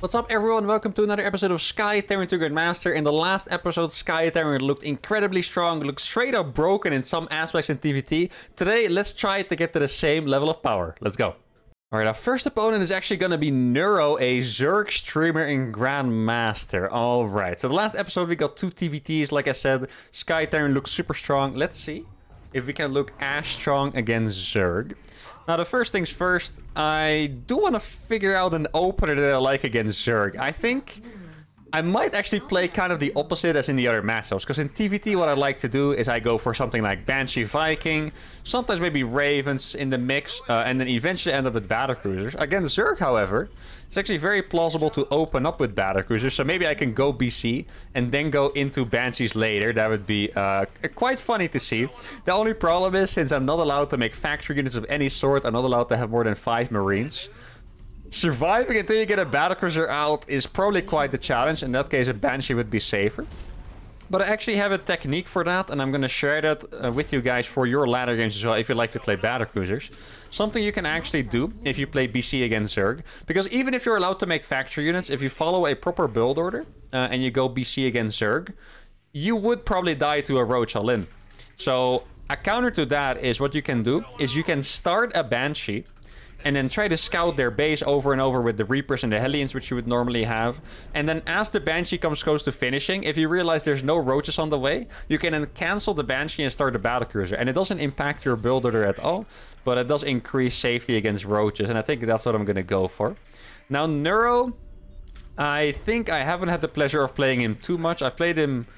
What's up everyone, welcome to another episode of Sky Terran to Grandmaster. In the last episode, Sky Terran looked incredibly strong, looked straight up broken in some aspects in TVT. Today, let's try to get to the same level of power. Let's go. Alright, our first opponent is actually going to be Neuro, a Zerg streamer and Grandmaster. Alright, so the last episode we got two TVTs, like I said. Sky Terran looked super strong. Let's see if we can look as strong against Zerg. Now, the first things first, I do want to figure out an opener that I like against Zerg. I think I might actually play kind of the opposite as in the other matchups. Because in TVT, what I like to do is I go for something like Banshee, Viking, sometimes maybe Ravens in the mix, and then eventually end up with Battlecruisers. Against Zerg, however, it's actually very plausible to open up with Battlecruisers. So maybe I can go BC and then go into Banshees later. That would be quite funny to see. The only problem is, since I'm not allowed to make factory units of any sort, I'm not allowed to have more than 5 Marines. Surviving until you get a Battlecruiser out is probably quite the challenge. In that case, a Banshee would be safer. But I actually have a technique for that, and I'm going to share that with you guys for your ladder games as well, if you like to play Battlecruisers. Something you can actually do if you play BC against Zerg. Because even if you're allowed to make factory units, if you follow a proper build order and you go BC against Zerg, you would probably die to a Roach all-in. So a counter to that is what you can do is you can start a Banshee and then try to scout their base over and over with the Reapers and the Hellions, which you would normally have. And then as the Banshee comes close to finishing, if you realize there's no Roaches on the way, you can then cancel the Banshee and start the Battlecruiser. And it doesn't impact your build order at all, but it does increase safety against Roaches. And I think that's what I'm going to go for. Now, Neuro, I think I haven't had the pleasure of playing him too much. I've played him,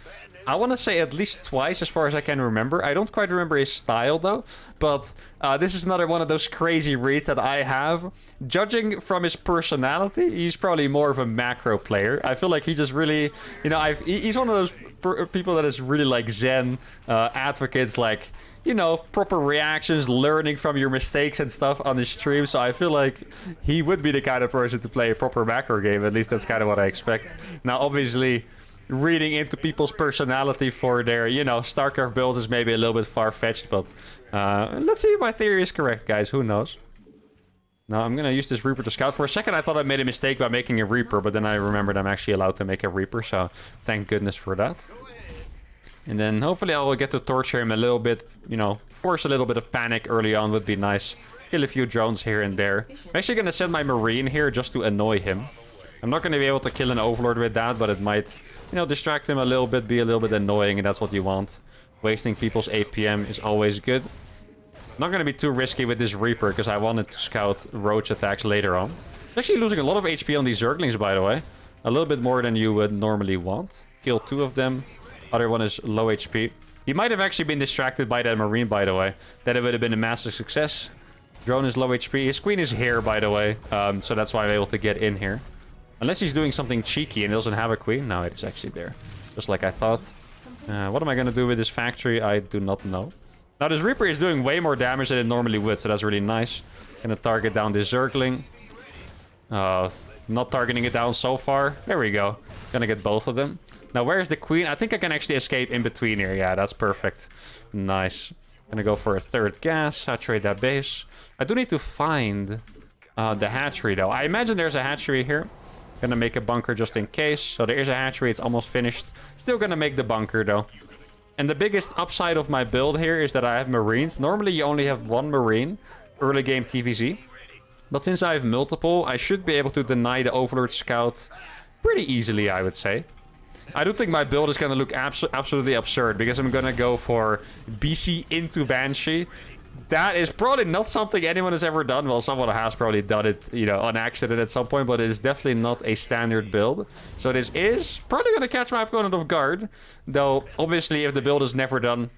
I want to say, at least twice as far as I can remember. I don't quite remember his style though, but this is another one of those crazy reads that I have. Judging from his personality, he's probably more of a macro player. I feel like he just really, you know, he's one of those people that is really like Zen advocates, like, you know, proper reactions, learning from your mistakes and stuff on his stream. So I feel like he would be the kind of person to play a proper macro game. At least that's kind of what I expect. Now, obviously, reading into people's personality for their, you know, StarCraft builds is maybe a little bit far-fetched, but let's see if my theory is correct, guys. Who knows? Now, I'm gonna use this Reaper to scout. For a second, I thought I made a mistake by making a Reaper, but then I remembered I'm actually allowed to make a Reaper, so thank goodness for that. And then hopefully I will get to torture him a little bit, you know, force a little bit of panic early on would be nice. Kill a few drones here and there. I'm actually gonna send my Marine here just to annoy him. I'm not going to be able to kill an Overlord with that, but it might, you know, distract him a little bit, be a little bit annoying, and that's what you want. Wasting people's APM is always good. Not going to be too risky with this Reaper, because I wanted to scout Roach attacks later on. I'm actually losing a lot of HP on these Zerglings, by the way. A little bit more than you would normally want. Kill two of them. Other one is low HP. He might have actually been distracted by that Marine, by the way. That it would have been a massive success. Drone is low HP. His Queen is here, by the way. So that's why I'm able to get in here. Unless he's doing something cheeky and doesn't have a Queen. No, it's actually there. Just like I thought. What am I going to do with this factory? I do not know. Now, this Reaper is doing way more damage than it normally would. So that's really nice. Going to target down this Zergling. Not targeting it down so far. There we go. Going to get both of them. Now, where is the Queen? I think I can actually escape in between here. Yeah, that's perfect. Nice. Going to go for a third gas. Saturate that base. I do need to find the hatchery, though. I imagine there's a hatchery here. Gonna make a bunker just in case. So there is a hatchery. It's almost finished. Still gonna make the bunker, though. And the biggest upside of my build here is that I have Marines. Normally, you only have one Marine early game TVZ. But since I have multiple, I should be able to deny the Overlord scout pretty easily, I would say. I do think my build is gonna look absolutely absurd. Because I'm gonna go for BC into Banshee. That is probably not something anyone has ever done. Well, someone has probably done it, you know, on accident at some point, but it is definitely not a standard build. So this is probably going to catch my opponent off guard. Though, obviously, if the build is never done,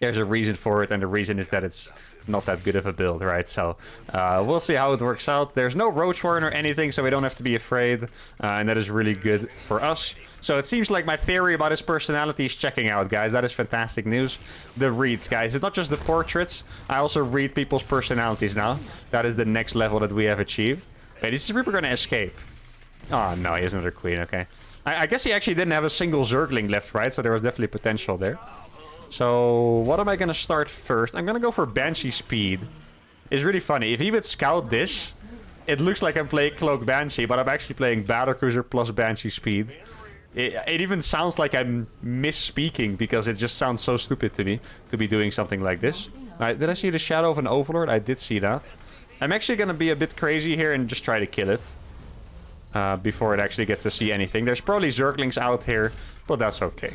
there's a reason for it. And the reason is that it's not that good of a build, right? So we'll see how it works out. There's no Roach Warren or anything, so we don't have to be afraid. And that is really good for us. So it seems like my theory about his personality is checking out, guys. That is fantastic news. The reads, guys. It's not just the portraits. I also read people's personalities now. That is the next level that we have achieved. Wait, is this Reaper going to escape? Oh, no. He has another Queen. Okay. I guess he actually didn't have a single Zergling left, right? So there was definitely potential there. So what am I going to start first? I'm going to go for Banshee Speed. It's really funny. If he would scout this, It looks like I'm playing Cloak Banshee, but I'm actually playing Battlecruiser plus Banshee Speed. It even sounds like I'm misspeaking, because it just sounds so stupid to me to be doing something like this. Alright, did I see the shadow of an overlord? I did see that. I'm actually gonna be a bit crazy here and just try to kill it. Before it actually gets to see anything. There's probably Zerglings out here, but that's okay.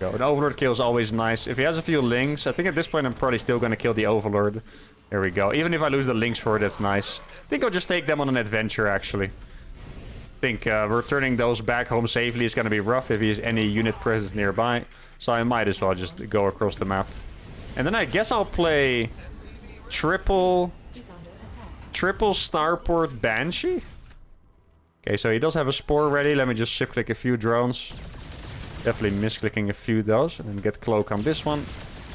Go. An overlord kill is always nice. If he has a few links, I think at this point I'm probably still gonna kill the overlord. There we go. Even if I lose the links for it, that's nice. I think I'll just take them on an adventure, actually. I think returning those back home safely is gonna be rough if he has any unit presence nearby. So I might as well just go across the map. And then I guess I'll play triple starport Banshee. Okay, so he does have a spore ready. Let me just shift click a few drones. Definitely misclicking a few of those. And then get cloak on this one.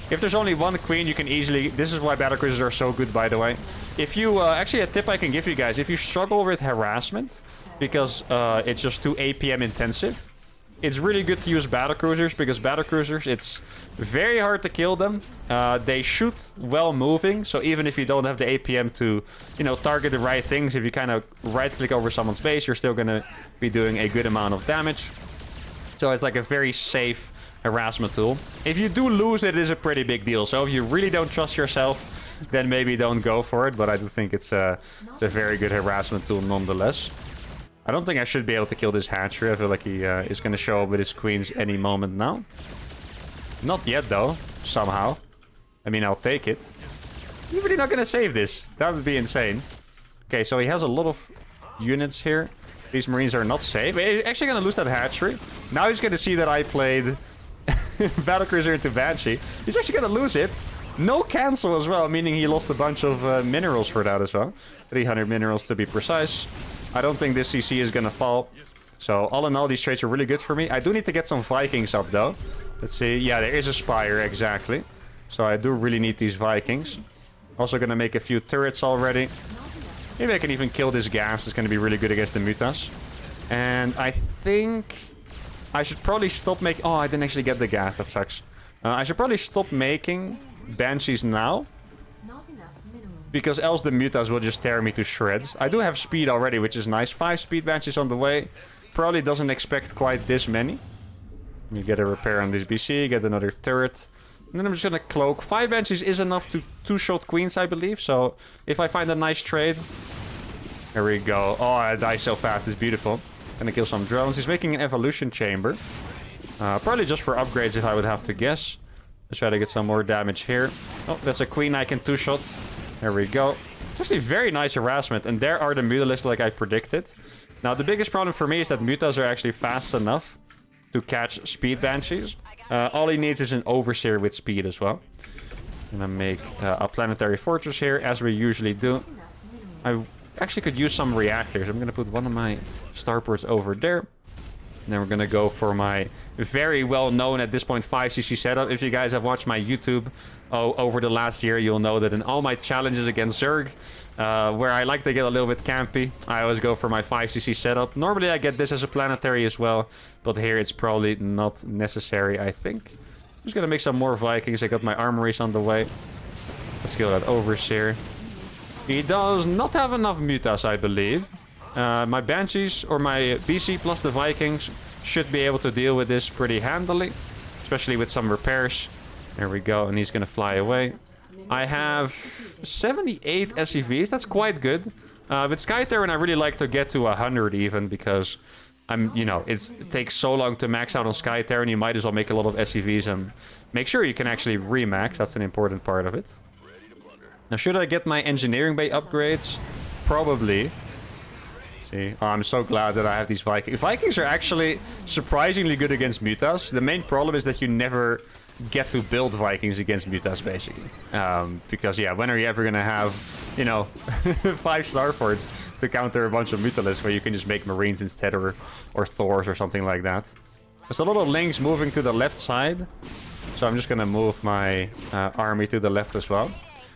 If there's only one queen, you can easily... This is why battlecruisers are so good, by the way. If you... actually, a tip I can give you guys. If you struggle with harassment, because it's just too APM intensive, it's really good to use battlecruisers, because battlecruisers, it's very hard to kill them. They shoot well moving, so even if you don't have the APM to, you know, target the right things, if you kind of right-click over someone's base, you're still going to be doing a good amount of damage. So it's like a very safe harassment tool. If you do lose it, it is a pretty big deal. So if you really don't trust yourself, then maybe don't go for it. But I do think it's a very good harassment tool nonetheless. I don't think I should be able to kill this hatchery. I feel like he is going to show up with his queens any moment now. Not yet, though. Somehow. I mean, I'll take it. You're really not going to save this. That would be insane. Okay, so he has a lot of units here. These marines are not safe. He's actually going to lose that hatchery. Now he's going to see that I played battlecruiser into Banshee. He's actually going to lose it. No cancel as well, meaning he lost a bunch of minerals for that as well. 300 minerals to be precise. I don't think this CC is going to fall. So all in all, these traits are really good for me. I do need to get some Vikings up, though. Let's see. Yeah, there is a Spire, exactly. So I do really need these Vikings. Also going to make a few turrets already. Maybe I can even kill this gas. It's going to be really good against the Mutas. And I think I should probably stop making... Oh, I didn't actually get the gas. That sucks. I should probably stop making Banshees now, because else the Mutas will just tear me to shreds. I do have speed already, which is nice. 5 speed Banshees on the way. Probably doesn't expect quite this many. You get a repair on this BC, get another turret. And then I'm just gonna cloak. 5 Banshees is enough to 2-shot queens, I believe. So if I find a nice trade... There we go. Oh, I die so fast. It's beautiful. Gonna kill some drones. He's making an evolution chamber. Probably just for upgrades, if I would have to guess. Let's try to get some more damage here. Oh, that's a queen I can 2-shot. There we go. Actually, very nice harassment. And there are the mutalists like I predicted. Now, the biggest problem for me is that mutas are actually fast enough to catch speed banshees. All he needs is an overseer with speed as well. I'm going to make a planetary fortress here, as we usually do. I actually could use some reactors. I'm going to put one of my starports over there. And then we're going to go for my very well-known, at this point, 5cc setup. If you guys have watched my YouTube over the last year, you'll know that in all my challenges against Zerg, where I like to get a little bit campy, I always go for my 5cc setup. Normally, I get this as a planetary as well, but here it's probably not necessary, I think. I'm just going to make some more Vikings. I got my armories on the way. Let's kill that overseer. He does not have enough mutas, I believe. My Banshees, or my BC plus the Vikings, should be able to deal with this pretty handily. Especially with some repairs. There we go, and he's going to fly away. I have 78 SCVs, that's quite good. With Sky Terran, I really like to get to 100 even, because... you know, it takes so long to max out on Sky Terran, you might as well make a lot of SCVs and make sure you can actually remax. That's an important part of it. Now, should I get my Engineering Bay upgrades? Probably. Oh, I'm so glad that I have these Vikings. Vikings are actually surprisingly good against mutas. The main problem is that you never get to build Vikings against mutas, basically. Because, yeah, when are you ever going to have, you know, 5 starports to counter a bunch of mutalists where you can just make marines instead, or Thors or something like that? There's a lot of links moving to the left side. So I'm just going to move my army to the left as well.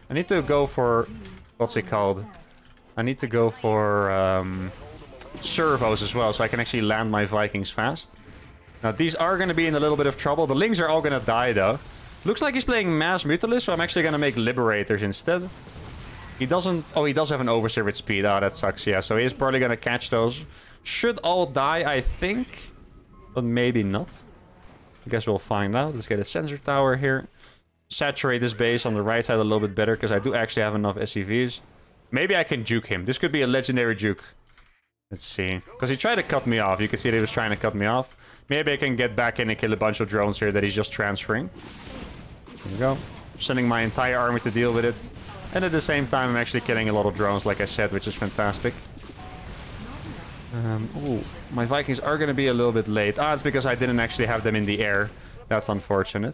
I need to go for... What's it called? I need to go for servos as well, so I can actually land my Vikings fast. Now, these are going to be in a little bit of trouble. The Lings are all going to die, though. Looks like he's playing Mass Mutalist, so I'm actually going to make Liberators instead. He doesn't... Oh, he does have an overseer with speed. Oh, that sucks. Yeah, so he is probably gonna catch those. Should all die, I think. But maybe not. I guess we'll find out. Let's get a sensor tower here. Saturate this base on the right side a little bit better, because I do actually have enough SCVs. Maybe I can juke him. This could be a legendary juke. Let's see. Because he tried to cut me off. You can see that he was trying to cut me off. Maybe I can get back in and kill a bunch of drones here that he's just transferring. There we go. I'm sending my entire army to deal with it. And at the same time, I'm actually killing a lot of drones, like I said, which is fantastic. Ooh, my Vikings are going to be a little bit late. Ah, it's because I didn't actually have them in the air. That's unfortunate.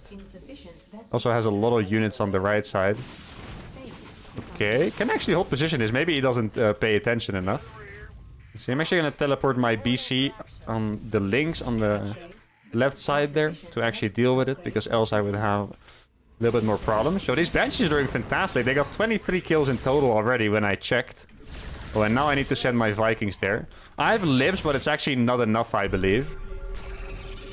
Also has a lot of units on the right side. Okay, can I actually hold position this? Maybe he doesn't pay attention enough. Let's see, I'm actually going to teleport my BC on the links on the left side there to actually deal with it, because else I would have a little bit more problems. So these Banshees are doing fantastic. They got 23 kills in total already when I checked. Oh, and now I need to send my Vikings there. I have libs, but it's actually not enough, I believe.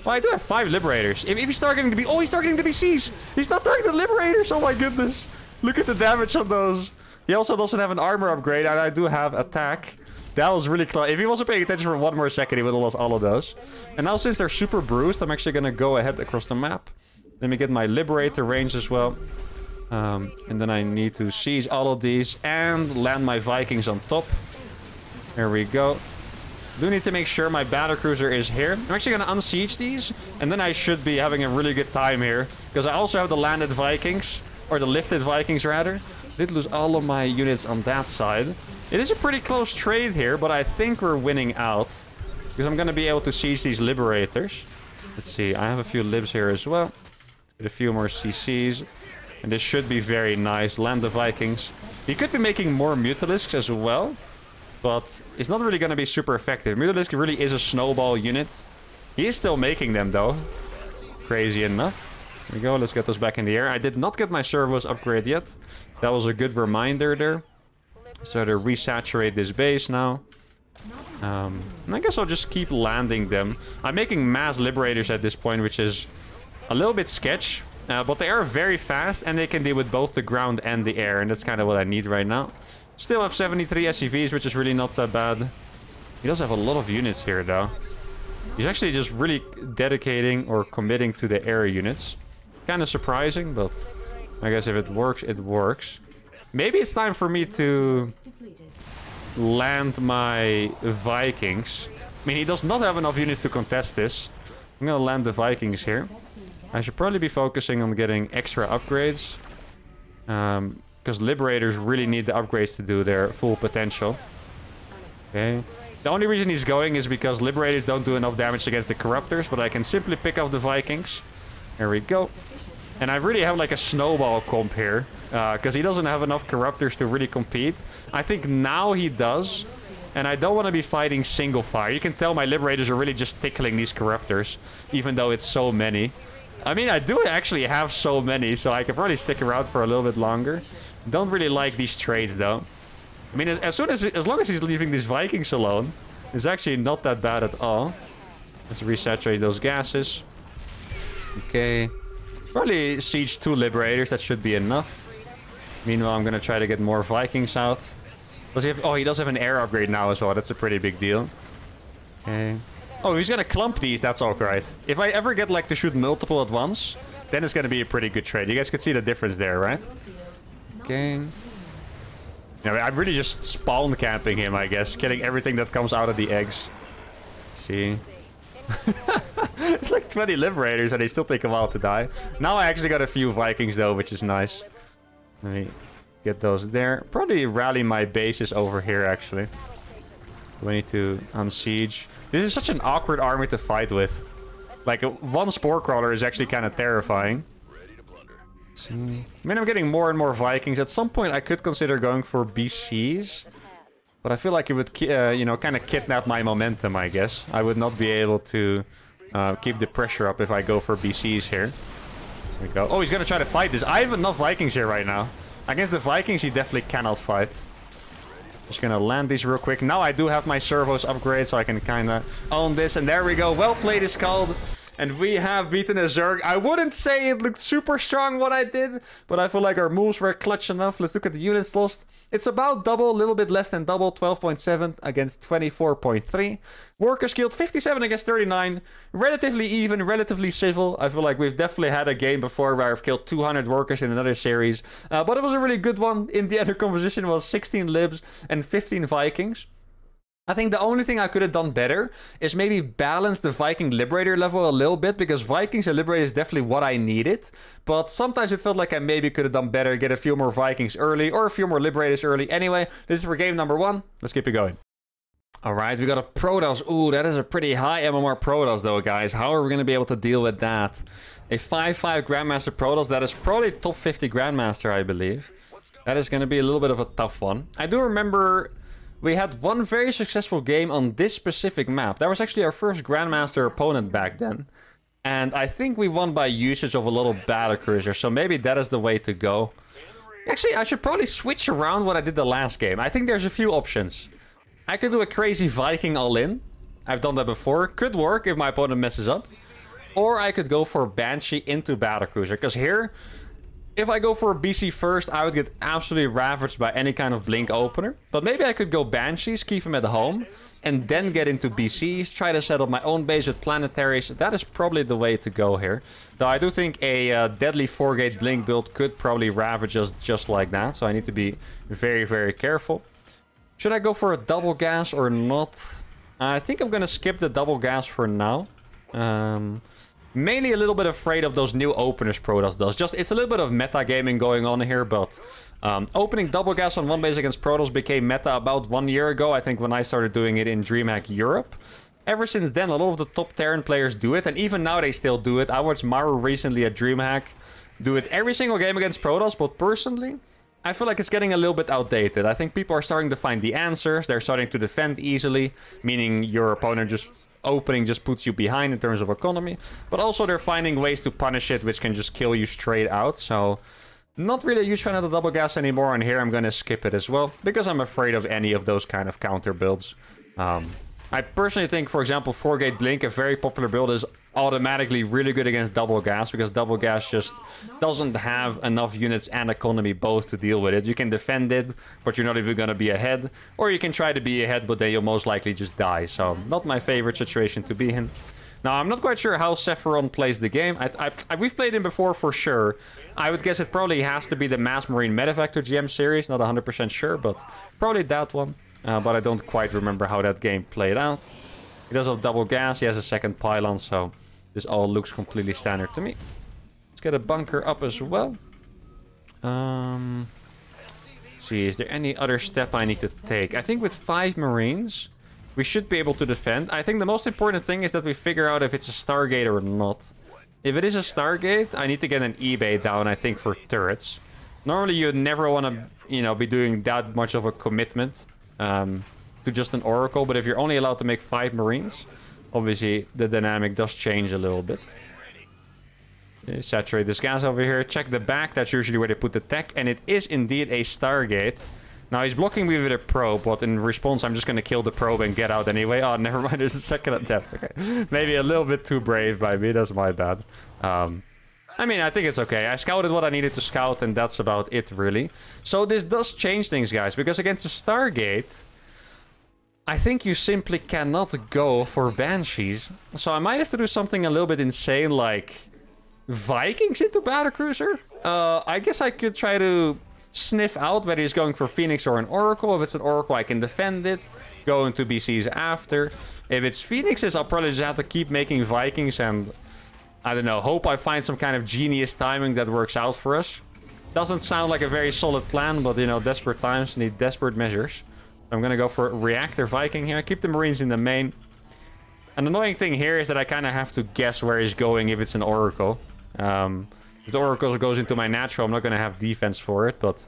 Well, I do have 5 liberators. If he's targeting the BCs... Oh, he's targeting the BCs! He's not targeting the liberators! Oh my goodness! Look at the damage on those. He also doesn't have an armor upgrade, and I do have attack. That was really close. If he wasn't paying attention for one more second, he would have lost all of those. And now, since they're super bruised, I'm actually going to go ahead across the map. Let me get my liberator range as well. And then I need to seize all of these and land my Vikings on top. There we go. Do need to make sure my battlecruiser is here. I'm actually going to unsiege these, and then I should be having a really good time here, because I also have the landed Vikings, or the lifted Vikings rather. Did lose all of my units on that side. It is a pretty close trade here, but I think we're winning out, because I'm going to be able to seize these liberators. Let's see, I have a few libs here as well. Get a few more CCs. And this should be very nice. Land the Vikings. He could be making more Mutalisks as well, but it's not really going to be super effective. Mutalisk really is a snowball unit. He is still making them, though. Crazy enough. There we go. Let's get those back in the air. I did not get my servos upgrade yet. That was a good reminder there. So to resaturate this base now. And I guess I'll just keep landing them. I'm making mass liberators at this point, which is a little bit sketch. But they are very fast, and they can deal with both the ground and the air, and that's kind of what I need right now. Still have 73 SCVs, which is really not that bad. He does have a lot of units here, though. He's actually just really dedicating or committing to the air units. Kind of surprising, but I guess if it works, it works. Maybe it's time for me to land my Vikings. I mean, he does not have enough units to contest this. I'm gonna land the Vikings here. I should probably be focusing on getting extra upgrades, because liberators really need the upgrades to do their full potential. Okay. The only reason he's going is because liberators don't do enough damage against the corruptors, but I can simply pick off the Vikings. There we go. And I really have like a snowball comp here, because he doesn't have enough corruptors to really compete. I think now he does. And I don't want to be fighting single fire. You can tell my liberators are really just tickling these corruptors, even though it's so many. I mean, I do actually have so many, so I can probably stick around for a little bit longer. Don't really like these trades, though. I mean, as long as he's leaving these Vikings alone, it's actually not that bad at all. Let's resaturate those gases. Okay. Probably siege 2 liberators. That should be enough. Meanwhile, I'm going to try to get more Vikings out. Does he have, oh, he does have an air upgrade now as well. That's a pretty big deal. Okay. Oh, he's gonna clump these, that's alright. If I ever get, like, to shoot multiple at once, then it's gonna be a pretty good trade. You guys could see the difference there, right? Okay. Yeah, I'm really just spawn camping him, I guess. Killing everything that comes out of the eggs. Let's see. It's like 20 liberators and they still take a while to die. Now I actually got a few Vikings, though, which is nice. Let me get those there. Probably rally my bases over here, actually. We need to unsiege. This is such an awkward army to fight with. Like, one spore crawler is actually kind of terrifying. I mean, I'm getting more and more Vikings. At some point, I could consider going for BCs. But I feel like it would, you know, kind of kidnap my momentum, I guess. I would not be able to keep the pressure up if I go for BCs here. There we go. Oh, he's going to try to fight this. I have enough Vikings here right now. Against the Vikings, he definitely cannot fight. Just gonna land these real quick. Now I do have my servos upgrade, so I can kinda own this. And there we go. Well played, Iskald. And we have beaten a Zerg. I wouldn't say it looked super strong what I did, but I feel like our moves were clutch enough. Let's look at the units lost. It's about double, a little bit less than double, 12.7 against 24.3. Workers killed 57 against 39. Relatively even, relatively civil. I feel like we've definitely had a game before where I've killed 200 workers in another series. But it was a really good one. In the end, the composition was 16 libs and 15 Vikings. I think the only thing I could have done better is maybe balance the Viking Liberator level a little bit, because Vikings and Liberator is definitely what I needed. But sometimes it felt like I maybe could have done better, get a few more Vikings early or a few more Liberators early. Anyway, this is for game number one. Let's keep it going. All right, we got a Protoss. Ooh, that is a pretty high MMR Protoss though, guys. How are we going to be able to deal with that? A 5-5 Grandmaster Protoss, that is probably top 50 Grandmaster, I believe. That is going to be a little bit of a tough one. I do remember... we had one very successful game on this specific map. That was actually our first Grandmaster opponent back then. And I think we won by usage of a little battlecruiser. So maybe that is the way to go. Actually, I should probably switch around what I did the last game. I think there's a few options. I could do a crazy Viking all-in. I've done that before. Could work if my opponent messes up. Or I could go for Banshee into battlecruiser. Because here, if I go for a BC first, I would get absolutely ravaged by any kind of blink opener. But maybe I could go Banshees, keep him at home, and then get into BCs, try to set up my own base with planetaries. That is probably the way to go here. Though I do think a deadly 4-gate blink build could probably ravage us just like that. So I need to be very, very careful. Should I go for a double gas or not? I think I'm going to skip the double gas for now. Mainly a little bit afraid of those new openers Protoss does. Just, it's a little bit of meta gaming going on here, but opening double gas on one base against Protoss became meta about 1 year ago, I think, when I started doing it in DreamHack Europe. Ever since then, a lot of the top Terran players do it, and even now they still do it. I watched Maru recently at DreamHack do it every single game against Protoss, but personally, I feel like it's getting a little bit outdated. I think people are starting to find the answers. They're starting to defend easily, meaning your opponent just... opening just puts you behind in terms of economy, but also they're finding ways to punish it, which can just kill you straight out. So not really a huge fan of the double gas anymore, and here I'm going to skip it as well, because I'm afraid of any of those kind of counter builds. I personally think, for example, 4-gate blink, a very popular build, is automatically really good against double gas, because double gas just doesn't have enough units and economy both to deal with it. You can defend it, but you're not even going to be ahead, or you can try to be ahead, but then you'll most likely just die. So not my favorite situation to be in. Now, I'm not quite sure how Sephiron plays the game. We've played him before for sure. I would guess it probably has to be the Mass Marine Metavector GM series. Not 100% sure, but probably that one. But I don't quite remember how that game played out. He does have double gas. He has a second pylon, so this all looks completely standard to me. Let's get a bunker up as well. Let's see, is there any other step I need to take? I think with 5 Marines, we should be able to defend. I think the most important thing is that we figure out if it's a Stargate or not. If it is a Stargate, I need to get an eBay down, I think, for turrets. Normally, you'd never want to, you know, be doing that much of a commitment to just an Oracle, but if you're only allowed to make 5 Marines, obviously the dynamic does change a little bit. Saturate this gas over here, check the back, that's usually where they put the tech, and it is indeed a Stargate. Now he's blocking me with a probe, but in response I'm just gonna kill the probe and get out anyway. Oh, never mind, there's a second attempt. Okay, maybe a little bit too brave by me, that's my bad. I mean, I think it's okay. I scouted what I needed to scout, and that's about it, really. So this does change things, guys, because against the Stargate, I think you simply cannot go for Banshees. So I might have to do something a little bit insane, like Vikings into battlecruiser. I guess I could try to sniff out whether he's going for Phoenix or an Oracle. If it's an Oracle, I can defend it, go into BCs after. If it's Phoenixes, I'll probably just have to keep making Vikings and... I don't know, hope I find some kind of genius timing that works out for us. Doesn't sound like a very solid plan, but, you know, desperate times need desperate measures. I'm gonna go for Reactor Viking here. Keep the Marines in the main. An annoying thing here is that I kind of have to guess where he's going if it's an Oracle. If the Oracle goes into my natural, I'm not gonna have defense for it, but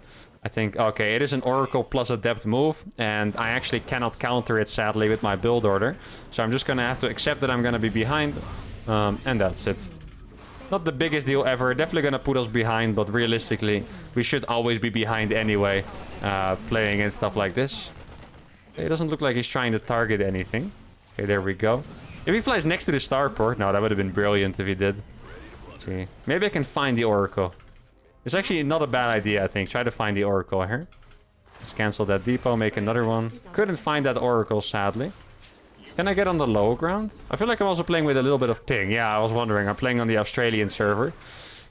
I think, okay, it is an Oracle plus Adept move, and I actually cannot counter it, sadly, with my build order. So I'm just gonna have to accept that I'm gonna be behind. And that's it. Not the biggest deal ever. Definitely gonna put us behind, but realistically, we should always be behind anyway, playing and stuff like this. It doesn't look like he's trying to target anything. Okay, there we go. If he flies next to the starport, no, that would have been brilliant if he did. Let's see, maybe I can find the oracle. It's actually not a bad idea, I think. Try to find the oracle here. Let's cancel that depot, make another one. Couldn't find that oracle, sadly. Can I get on the low ground? I feel like I'm also playing with a little bit of ping. Yeah, I was wondering. I'm playing on the Australian server.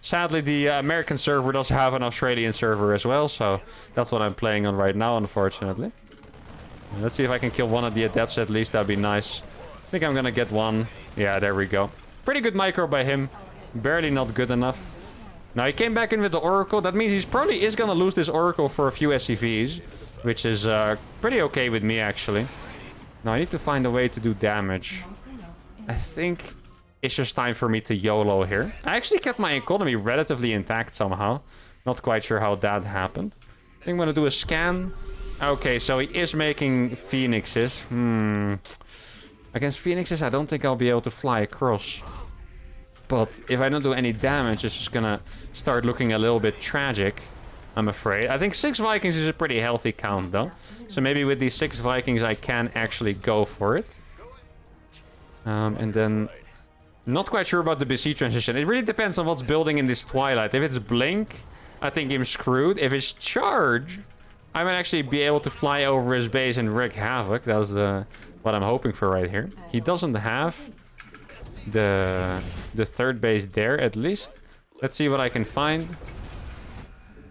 Sadly, the American server does have an Australian server as well, so that's what I'm playing on right now, unfortunately. Let's see if I can kill one of the adepts at least. That'd be nice. I think I'm gonna get one. Yeah, there we go. Pretty good micro by him. Barely not good enough. Now, he came back in with the oracle. That means he probably is gonna lose this oracle for a few SCVs, which is pretty okay with me, actually. Now, I need to find a way to do damage. I think it's just time for me to YOLO here. I actually kept my economy relatively intact somehow. Not quite sure how that happened. I think I'm gonna do a scan. Okay, so he is making phoenixes. Against phoenixes, I don't think I'll be able to fly across. But if I don't do any damage, it's just gonna start looking a little bit tragic, I'm afraid. I think 6 Vikings is a pretty healthy count, though. So maybe with these 6 Vikings, I can actually go for it. And then... not quite sure about the BC transition. It really depends on what's building in this Twilight. If it's Blink, I think I'm screwed. If it's Charge, I might actually be able to fly over his base and wreak havoc. That's what I'm hoping for right here. He doesn't have the third base there, at least. Let's see what I can find.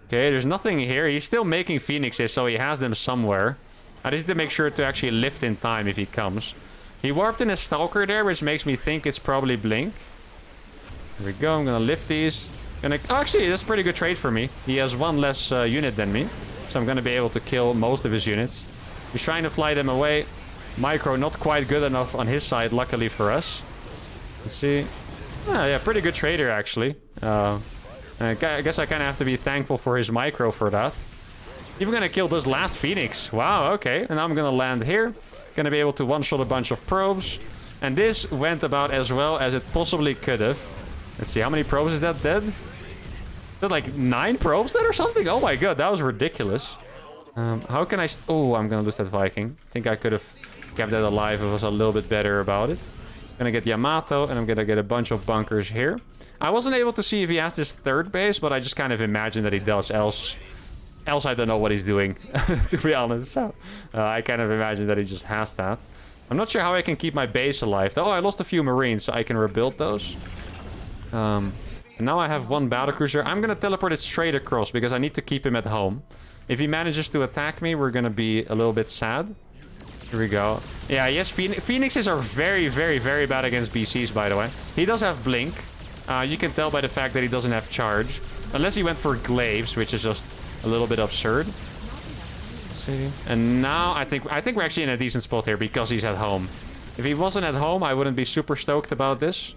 Okay, there's nothing here. He's still making phoenixes, so he has them somewhere. I just need to make sure to actually lift in time if he comes. He warped in a stalker there, which makes me think it's probably Blink. Here we go. I'm gonna lift these. Oh, actually, that's a pretty good trade for me. He has one less unit than me, so I'm gonna be able to kill most of his units. He's trying to fly them away. Micro not quite good enough on his side, luckily for us. Let's see. Oh, yeah, pretty good trader, actually. I guess I kind of have to be thankful for his micro for that. Even gonna kill this last Phoenix. Wow, okay. And now I'm gonna land here. Gonna be able to one-shot a bunch of probes. And this went about as well as it possibly could have. Let's see, how many probes is that dead? Is that like 9 probes dead or something? Oh my god, that was ridiculous. How can I... oh, I'm gonna lose that Viking. I think I could have kept that alive if I was a little bit better about it. Gonna get Yamato, and I'm gonna get a bunch of bunkers here. I wasn't able to see if he has this third base, but I just kind of imagine that he does. Else I don't know what he's doing, to be honest. So I kind of imagine that he just has that. I'm not sure how I can keep my base alive. Oh, I lost a few Marines, so I can rebuild those. And now I have one battlecruiser. I'm gonna teleport it straight across because I need to keep him at home. If he manages to attack me, we're gonna be a little bit sad. Here we go. Yeah, yes, Phoenixes are very, very, very bad against BCs, by the way. He does have Blink. You can tell by the fact that he doesn't have Charge. Unless he went for Glaives, which is just a little bit absurd. Let's see. And now I think we're actually in a decent spot here because he's at home. If he wasn't at home, I wouldn't be super stoked about this.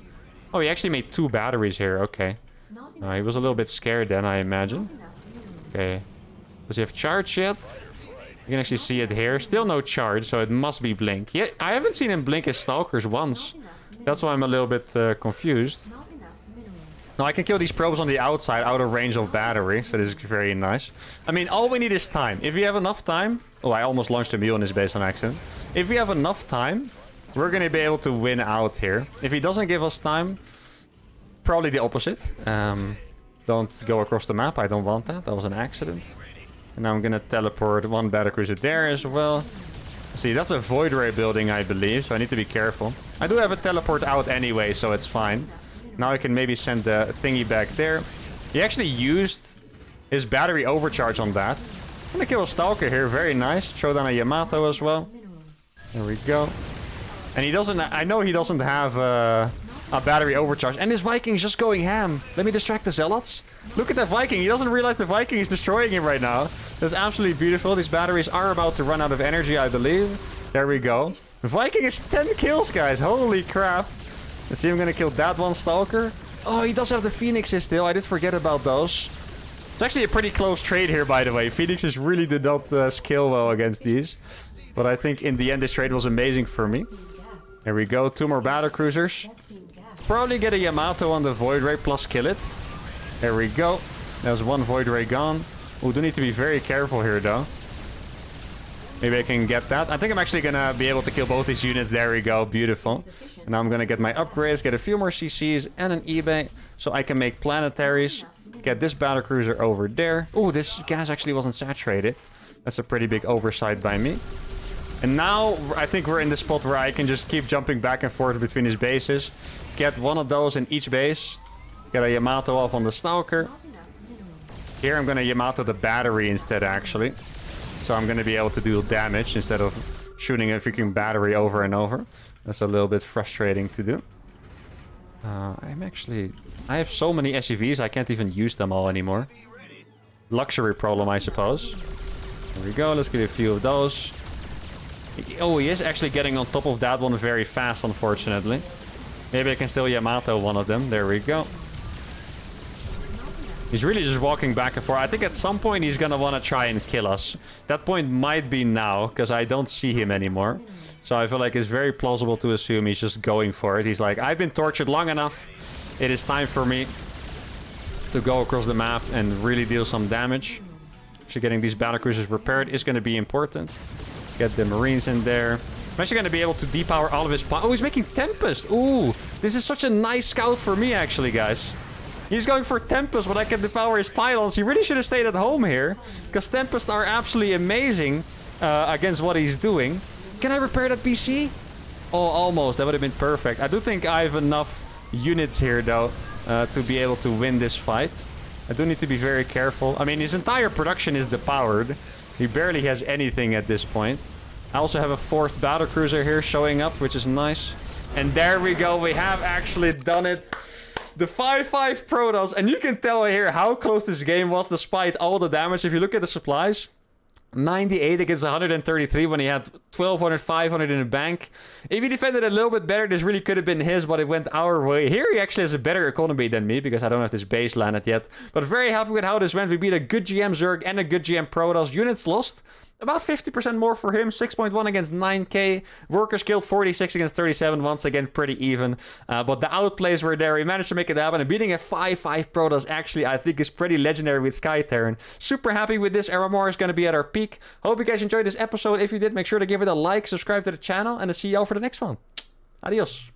Oh, he actually made 2 batteries here. Okay. He was a little bit scared then, I imagine. Okay. Does he have Charge yet? You can actually see it here. Still no Charge, so it must be Blink. Yeah, I haven't seen him blink his stalkers once. That's why I'm a little bit confused. Now, I can kill these probes on the outside, out of range of battery, so this is very nice. I mean, all we need is time. If we have enough time... oh, I almost launched a mule on his base on accident. If we have enough time, we're going to be able to win out here. If he doesn't give us time, probably the opposite. Don't go across the map. I don't want that. That was an accident. And now I'm going to teleport one battlecruiser there as well. See, that's a void ray building, I believe, so I need to be careful. I do have a teleport out anyway, so it's fine. Now I can maybe send the thingy back there. He actually used his battery overcharge on that. I'm gonna kill a Stalker here. Very nice. Throw down a Yamato as well. There we go. And he doesn't... I know he doesn't have a battery overcharge. And this Viking's just going ham. Let me distract the Zealots. Look at that Viking. He doesn't realize the Viking is destroying him right now. That's absolutely beautiful. These batteries are about to run out of energy, I believe. There we go. The Viking is 10 kills, guys. Holy crap. Let's see, I'm gonna kill that one Stalker. Oh, he does have the Phoenixes still. I did forget about those. It's actually a pretty close trade here, by the way. Phoenixes really did not scale well against these. But I think in the end, this trade was amazing for me. There we go. 2 more battlecruisers. Probably get a Yamato on the Void Ray plus kill it. There we go. There's one Void Ray gone. We do need to be very careful here, though. Maybe I can get that. I think I'm actually gonna be able to kill both these units. There we go, beautiful. And now I'm gonna get my upgrades, get a few more CCs and an eBay, so I can make planetaries. Get this battlecruiser over there. Oh, this gas actually wasn't saturated. That's a pretty big oversight by me. And now I think we're in the spot where I can just keep jumping back and forth between his bases. Get one of those in each base. Get a Yamato off on the Stalker. Here I'm gonna Yamato the battery instead, actually. So I'm gonna be able to do damage instead of shooting a freaking battery over and over. That's a little bit frustrating to do. I have so many SUVs, I can't even use them all anymore. Luxury problem, I suppose. There we go, let's get a few of those. Oh, he is actually getting on top of that one very fast, unfortunately. Maybe I can still Yamato one of them. There we go. He's really just walking back and forth. I think at some point he's gonna wanna try and kill us. That point might be now, because I don't see him anymore. So I feel like it's very plausible to assume he's just going for it. He's like, I've been tortured long enough. It is time for me to go across the map and really deal some damage. Actually getting these battlecruisers repaired is gonna be important. Get the Marines in there. I'm actually gonna be able to depower all of his... Oh, he's making Tempest! Ooh! This is such a nice scout for me, actually, guys. He's going for Tempest, but I can depower his pylons. He really should have stayed at home here, because Tempests are absolutely amazing against what he's doing. Can I repair that PC? Oh, almost. That would have been perfect. I do think I have enough units here, though, to be able to win this fight. I do need to be very careful. I mean, his entire production is depowered. He barely has anything at this point. I also have a fourth battlecruiser here showing up, which is nice. And there we go. We have actually done it. The 5-5 Protoss, and you can tell here how close this game was despite all the damage. If you look at the supplies, 98 against 133 when he had 1200, 500 in the bank. If he defended a little bit better, this really could have been his, but it went our way. Here he actually has a better economy than me because I don't have this base landed yet. But very happy with how this went. We beat a good GM Zerg and a good GM Protoss. Units lost. About 50% more for him, 6.1 against 9k. Workers killed 46 against 37, once again pretty even. But the outplays were there, he managed to make it happen. And beating a 5-5 Protoss actually I think is pretty legendary with Sky Terran. Super happy with this, Aramor is going to be at our peak. Hope you guys enjoyed this episode. If you did, make sure to give it a like, subscribe to the channel, and I'll see y'all for the next one. Adios.